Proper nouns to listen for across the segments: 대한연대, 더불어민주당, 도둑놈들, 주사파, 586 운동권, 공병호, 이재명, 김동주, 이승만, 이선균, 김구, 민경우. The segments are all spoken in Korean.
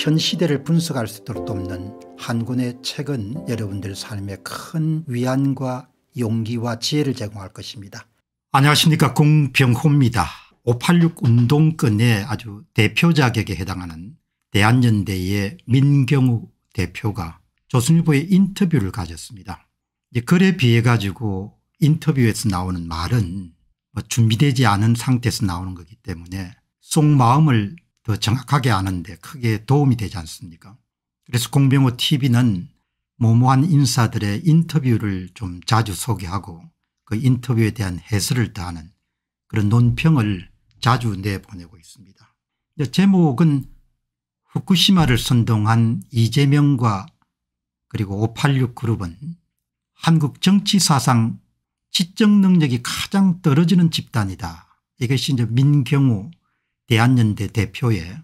현 시대를 분석할 수 있도록 돕는 한 권의 책은 여러분들 삶에 큰 위안과 용기와 지혜를 제공할 것입니다. 안녕하십니까, 공병호입니다. 586 운동권의 아주 대표 자격에 해당하는 대한연대의 민경우 대표가 조선일보의 인터뷰를 가졌습니다. 이제 글에 비해 가지고 인터뷰에서 나오는 말은 준비되지 않은 상태에서 나오는 거기 때문에 속마음을 더 정확하게 아는 데 크게 도움이 되지 않습니까? 그래서 공병호 TV는 모모한 인사들의 인터뷰를 좀 자주 소개하고 그 인터뷰에 대한 해설을 더하는 그런 논평을 자주 내보내고 있습니다. 제목은 후쿠시마를 선동한 이재명과 그리고 586 그룹은 한국 정치 사상 지적 능력이 가장 떨어지는 집단이다. 이것이 이제 민경우 대한연대 대표의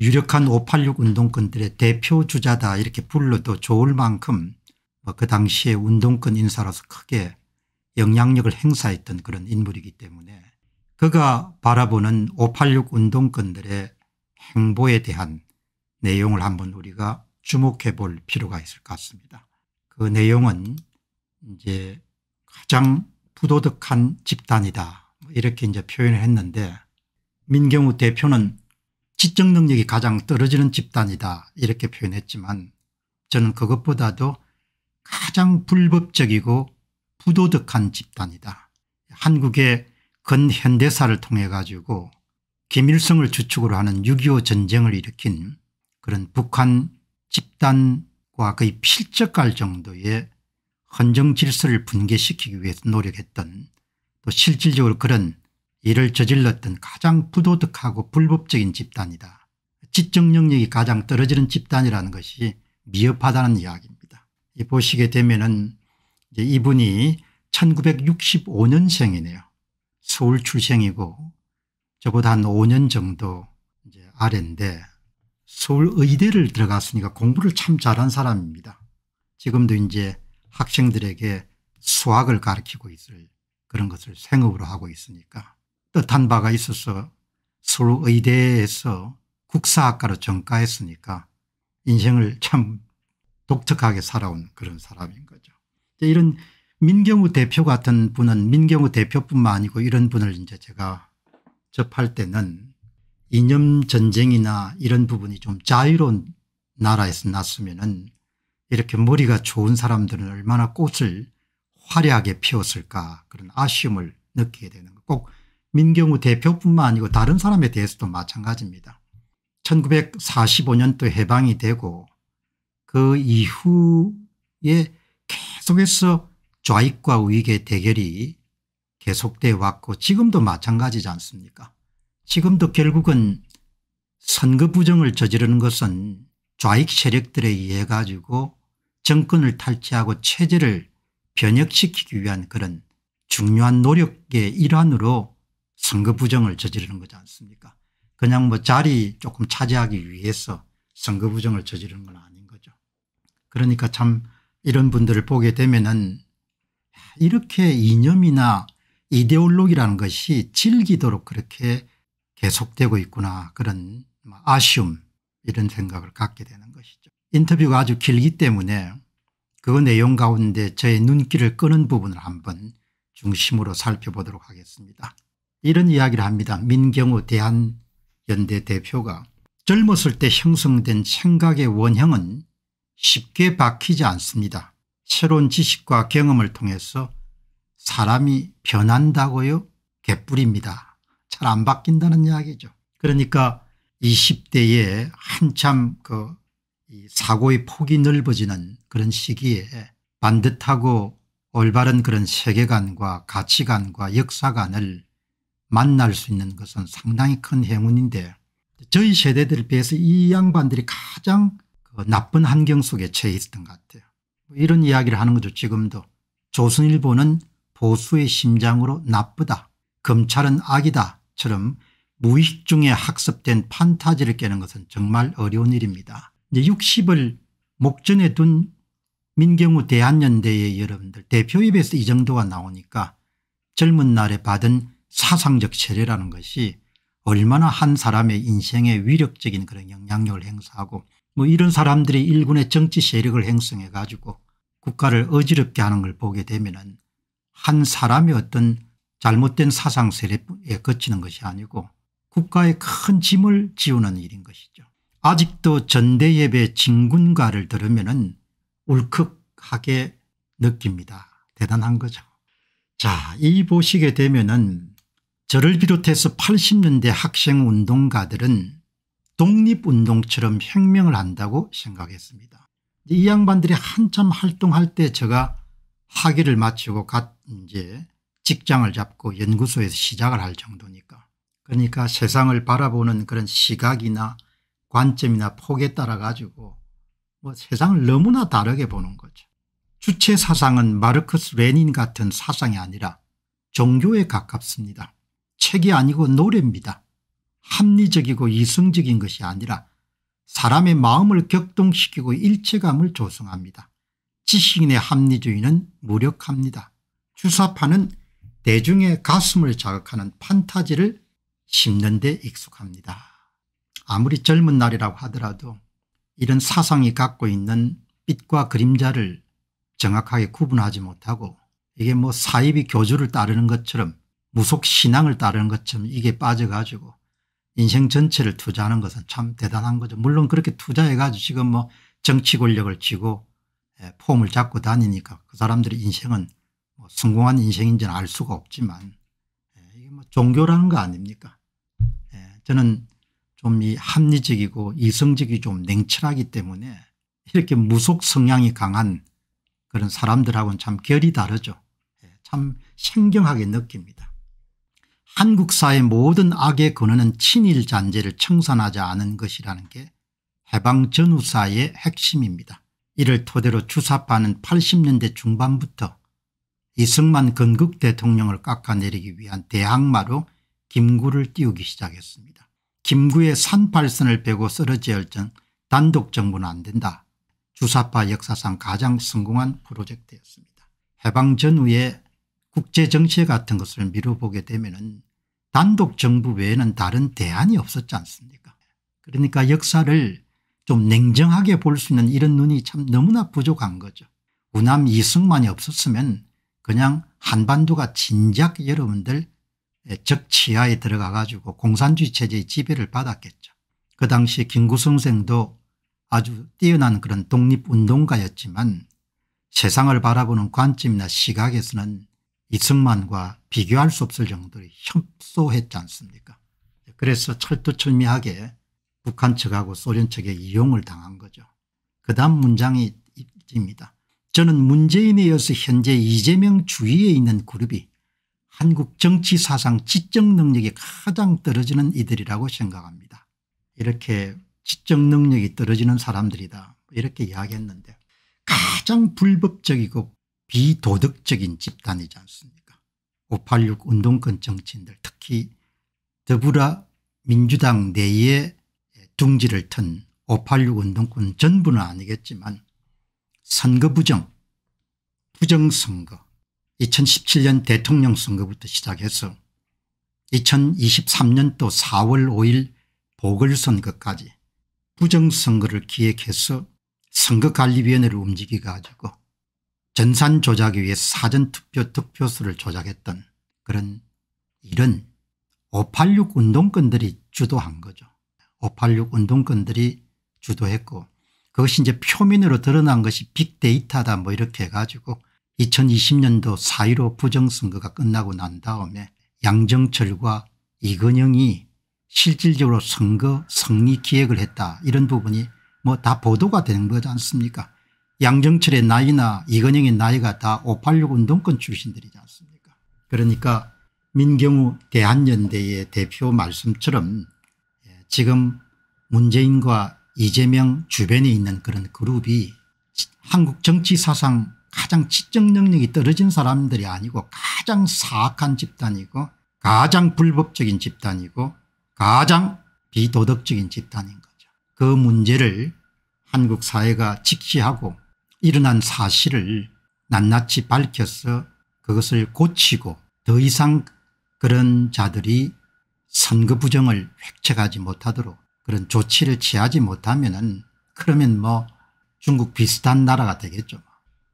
유력한 586 운동권들의 대표 주자다 이렇게 불러도 좋을 만큼 그 당시에 운동권 인사로서 크게 영향력을 행사했던 그런 인물이기 때문에 그가 바라보는 586 운동권들의 행보에 대한 내용을 한번 우리가 주목해 볼 필요가 있을 것 같습니다. 그 내용은 이제 가장 부도덕한 집단이다 이렇게 이제 표현을 했는데 민경우 대표는 지적 능력이 가장 떨어지는 집단이다 이렇게 표현했지만 저는 그것보다도 가장 불법적이고 부도덕한 집단이다. 한국의 근현대사를 통해 가지고 김일성을 주축으로 하는 6.25 전쟁을 일으킨 그런 북한 집단과 거의 필적할 정도의 헌정 질서를 붕괴시키기 위해서 노력했던 또 실질적으로 그런 이를 저질렀던 가장 부도덕하고 불법적인 집단이다. 지적 능력이 가장 떨어지는 집단이라는 것이 미흡하다는 이야기입니다. 보시게 되면은 이제 이분이 1965년생이네요. 서울 출생이고 저보다 한 5년 정도 이제 아래인데 서울의대를 들어갔으니까 공부를 참 잘한 사람입니다. 지금도 이제 학생들에게 수학을 가르치고 있을 그런 것을 생업으로 하고 있으니까 뜻한 바가 있어서 서울의대에서 국사학과로 전과했으니까 인생을 참 독특하게 살아온 그런 사람인 거죠. 이런 민경우 대표 같은 분은 민경우 대표뿐만 아니고 이런 분을 이제 제가 접할 때는 이념전쟁이나 이런 부분이 좀 자유로운 나라에서 났으면은 이렇게 머리가 좋은 사람들은 얼마나 꽃을 화려하게 피웠을까 그런 아쉬움을 느끼게 되는 거. 꼭 민경우 대표뿐만 아니고 다른 사람에 대해서도 마찬가지입니다. 1945년도 해방이 되고 그 이후에 계속해서 좌익과 우익의 대결이 계속돼 왔고 지금도 마찬가지지 않습니까? 지금도 결국은 선거 부정을 저지르는 것은 좌익 세력들에 의해 가지고 정권을 탈취하고 체제를 변혁시키기 위한 그런 중요한 노력의 일환으로 선거 부정을 저지르는 거지 않습니까? 그냥 뭐 자리 조금 차지하기 위해서 선거 부정을 저지르는 건 아닌 거죠. 그러니까 참 이런 분들을 보게 되면은 이렇게 이념이나 이데올로기라는 것이 질기도록 그렇게 계속되고 있구나 그런 아쉬움 이런 생각을 갖게 되는 것이죠. 인터뷰가 아주 길기 때문에 그 내용 가운데 저의 눈길을 끄는 부분을 한번 중심으로 살펴보도록 하겠습니다. 이런 이야기를 합니다. 민경우 대한연대 대표가 젊었을 때 형성된 생각의 원형은 쉽게 박히지 않습니다. 새로운 지식과 경험을 통해서 사람이 변한다고요? 개뿔입니다. 잘 안 바뀐다는 이야기죠. 그러니까 20대에 한참 그 사고의 폭이 넓어지는 그런 시기에 반듯하고 올바른 그런 세계관과 가치관과 역사관을 만날 수 있는 것은 상당히 큰 행운인데 저희 세대들에 비해서 이 양반들이 가장 그 나쁜 환경 속에 처해 있었던 것 같아요. 이런 이야기를 하는 거죠. 지금도 조선일보는 보수의 심장으로 나쁘다, 검찰은 악이다처럼 무의식 중에 학습된 판타지를 깨는 것은 정말 어려운 일입니다. 이제 60을 목전에 둔 민경우 대한연대의 여러분들 대표 입에서 이 정도가 나오니까 젊은 날에 받은 사상적 세례라는 것이 얼마나 한 사람의 인생에 위력적인 그런 영향력을 행사하고 뭐 이런 사람들이 일군의 정치 세력을 형성해 가지고 국가를 어지럽게 하는 걸 보게 되면은 한 사람의 어떤 잘못된 사상 세력에 거치는 것이 아니고 국가에 큰 짐을 지우는 일인 것이죠. 아직도 전대예배 진군가를 들으면은 울컥하게 느낍니다. 대단한 거죠. 자, 이 보시게 되면은 저를 비롯해서 80년대 학생운동가들은 독립운동처럼 혁명을 한다고 생각했습니다. 이 양반들이 한참 활동할 때 제가 학위를 마치고 이제 직장을 잡고 연구소에서 시작을 할 정도니까. 그러니까 세상을 바라보는 그런 시각이나 관점이나 폭에 따라 가지고 뭐 세상을 너무나 다르게 보는 거죠. 주체 사상은 마르크스 레닌 같은 사상이 아니라 종교에 가깝습니다. 책이 아니고 노래입니다. 합리적이고 이성적인 것이 아니라 사람의 마음을 격동시키고 일체감을 조성합니다. 지식인의 합리주의는 무력합니다. 주사파는 대중의 가슴을 자극하는 판타지를 심는 데 익숙합니다. 아무리 젊은 날이라고 하더라도 이런 사상이 갖고 있는 빛과 그림자를 정확하게 구분하지 못하고 이게 뭐 사이비 교주를 따르는 것처럼 무속 신앙을 따르는 것처럼 이게 빠져가지고 인생 전체를 투자하는 것은 참 대단한 거죠. 물론 그렇게 투자해가지고 지금 뭐 정치 권력을 쥐고 폼을 잡고 다니니까 그 사람들의 인생은 뭐 성공한 인생인지는 알 수가 없지만 이게 뭐 종교라는 거 아닙니까? 저는 좀 이 합리적이고 이성적이 좀 냉철하기 때문에 이렇게 무속 성향이 강한 그런 사람들하고는 참 결이 다르죠. 참 생경하게 느낍니다. 한국 사회 모든 악의 근원은 친일 잔재를 청산하지 않은 것이라는 게 해방 전후 사회의 핵심입니다. 이를 토대로 주사파는 80년대 중반부터 이승만 건국 대통령을 깎아내리기 위한 대항마로 김구를 띄우기 시작했습니다. 김구의 산팔선을 베고 쓰러져야할 단독 정부는 안 된다. 주사파 역사상 가장 성공한 프로젝트였습니다. 해방 전후에 국제정세 같은 것을 미뤄보게 되면은 단독 정부 외에는 다른 대안이 없었지 않습니까? 그러니까 역사를 좀 냉정하게 볼 수 있는 이런 눈이 참 너무나 부족한 거죠. 우남 이승만이 없었으면 그냥 한반도가 진작 여러분들 적치하에 들어가 가지고 공산주의 체제의 지배를 받았겠죠. 그 당시 김구 선생도 아주 뛰어난 그런 독립운동가였지만 세상을 바라보는 관점이나 시각에서는 이승만과 비교할 수 없을 정도로 협소했지 않습니까? 그래서 철두철미하게 북한 측하고 소련 측에 이용을 당한 거죠. 그 다음 문장입니다. 저는 문재인에 이어서 현재 이재명 주위에 있는 그룹이 한국 정치 사상 지적 능력이 가장 떨어지는 이들이라고 생각합니다. 이렇게 지적 능력이 떨어지는 사람들이다 이렇게 이야기했는데 가장 불법적이고 비도덕적인 집단이지 않습니까? 586 운동권 정치인들 특히 더불어민주당 내에 둥지를 튼 586 운동권 전부는 아니겠지만 선거 부정, 부정선거 2017년 대통령 선거부터 시작해서 2023년도 4월 5일 보궐선거까지 부정선거를 기획해서 선거관리위원회를 움직여가지고 전산 조작에 의해 사전투표 득표수를 조작했던 그런 이런 586 운동권들이 주도한 거죠. 586 운동권들이 주도했고 그것이 이제 표면으로 드러난 것이 빅데이터다 뭐 이렇게 해가지고 2020년도 4.15 부정선거가 끝나고 난 다음에 양정철과 이건영이 실질적으로 선거 승리 기획을 했다 이런 부분이 뭐 다 보도가 된 거지 않습니까? 양정철의 나이나 이건영의 나이가 다 586 운동권 출신들이지 않습니까? 그러니까 민경우 대한연대의 대표 말씀처럼 지금 문재인과 이재명 주변에 있는 그런 그룹이 한국 정치 사상 가장 지적 능력이 떨어진 사람들이 아니고 가장 사악한 집단이고 가장 불법적인 집단이고 가장 비도덕적인 집단인 거죠. 그 문제를 한국 사회가 직시하고 일어난 사실을 낱낱이 밝혀서 그것을 고치고 더 이상 그런 자들이 선거 부정을 획책하지 못하도록 그런 조치를 취하지 못하면은 그러면 뭐 중국 비슷한 나라가 되겠죠.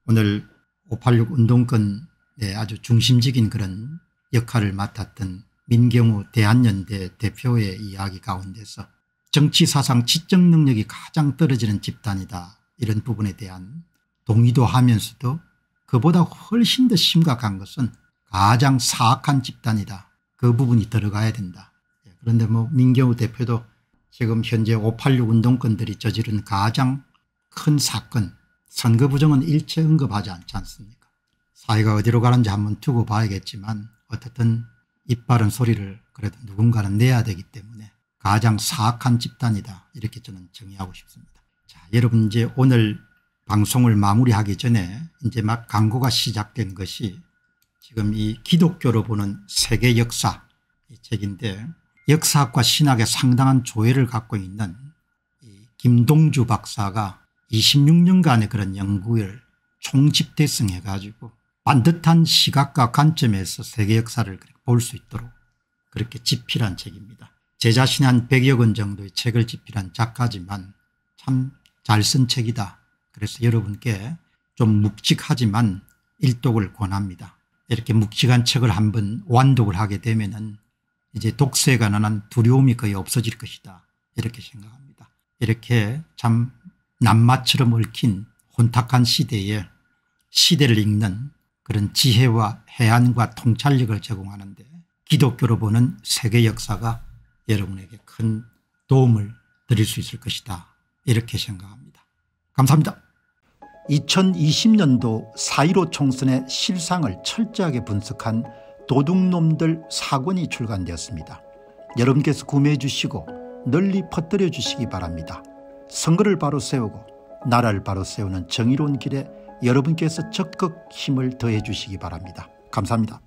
오늘 586 운동권의 아주 중심적인 그런 역할을 맡았던 민경우 대한연대 대표의 이야기 가운데서 정치사상 지적 능력이 가장 떨어지는 집단이다 이런 부분에 대한 동의도 하면서도 그보다 훨씬 더 심각한 것은 가장 사악한 집단이다. 그 부분이 들어가야 된다. 그런데 뭐 민경우 대표도 지금 현재 586 운동권들이 저지른 가장 큰 사건 선거 부정은 일체 언급하지 않지 않습니까? 사회가 어디로 가는지 한번 두고 봐야겠지만 어쨌든 입 바른 소리를 그래도 누군가는 내야 되기 때문에 가장 사악한 집단이다 이렇게 저는 정의하고 싶습니다. 자, 여러분 이제 오늘 방송을 마무리하기 전에 이제 막 광고가 시작된 것이 지금 이 기독교로 보는 세계 역사 이 책인데 역사학과 신학에 상당한 조예를 갖고 있는 이 김동주 박사가 26년간의 그런 연구를 총집대성해 가지고 반듯한 시각과 관점에서 세계 역사를 볼 수 있도록 그렇게 집필한 책입니다. 제 자신이 한 100여 권 정도의 책을 집필한 작가지만 참 잘 쓴 책이다. 그래서 여러분께 좀 묵직하지만 일독을 권합니다. 이렇게 묵직한 책을 한번 완독을 하게 되면은 이제 독서에 관한 한 두려움이 거의 없어질 것이다. 이렇게 생각합니다. 이렇게 참 낱마처럼 얽힌 혼탁한 시대에 시대를 읽는 그런 지혜와 해안과 통찰력을 제공하는데 기독교로 보는 세계 역사가 여러분에게 큰 도움을 드릴 수 있을 것이다. 이렇게 생각합니다. 감사합니다. 2020년도 4.15 총선의 실상을 철저하게 분석한 도둑놈들 4권이 출간되었습니다. 여러분께서 구매해 주시고 널리 퍼뜨려 주시기 바랍니다. 선거를 바로 세우고 나라를 바로 세우는 정의로운 길에 여러분께서 적극 힘을 더해 주시기 바랍니다. 감사합니다.